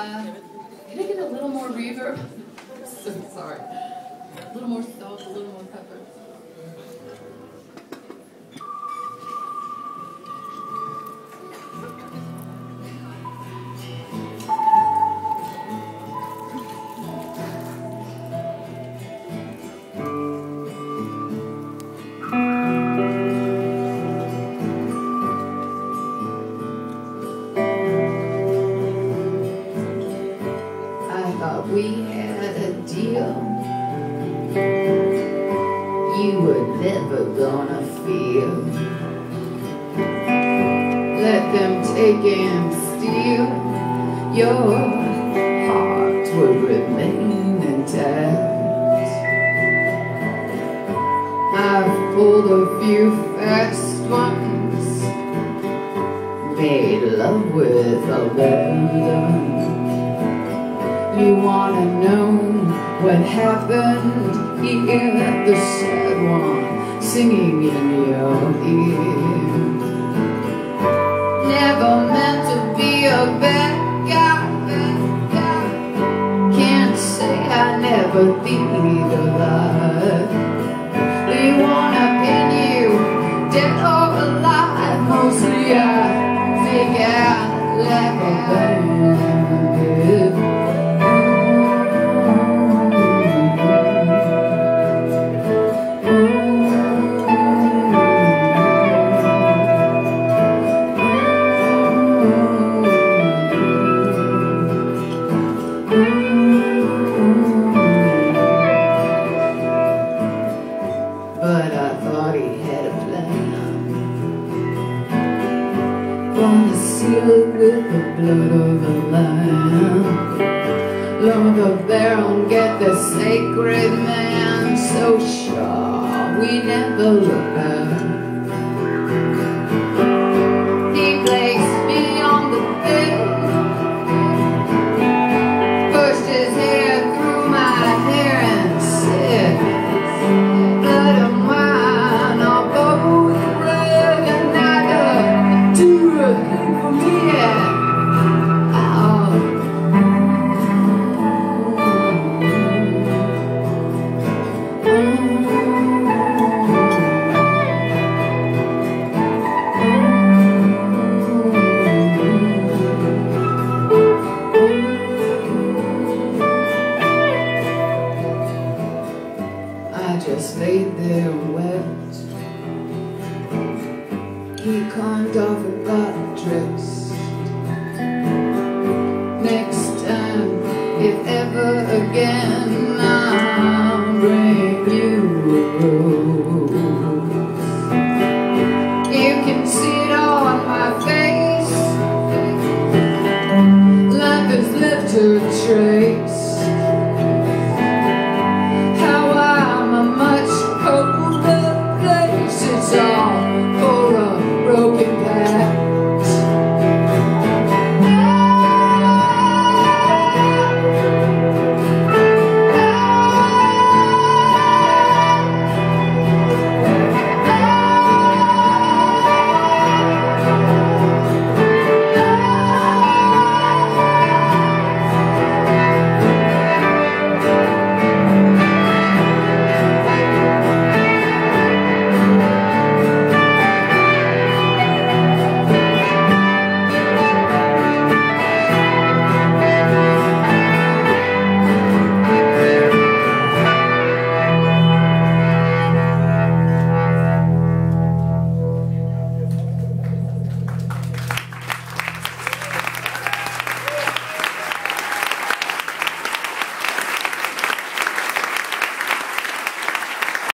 Can I get a little more reverb? So sorry. A little more salt, a little more pepper. We had a deal, you were never gonna feel. Let them take and steal, your heart would remain intact. I've pulled a few fast ones, made love with a weapon. You wanna know what happened here? The sad one singing in your ear. Never meant to be a bad guy. Can't say I never think a lot. They wanna pin you dead or alive. Mostly I figure out like a bird. Gonna seal it with the blood of a lamb. Load the barrel, get the sacred man. So sure we never look back. Laid there and wept. He climbed off and got dressed. Next time, if ever again.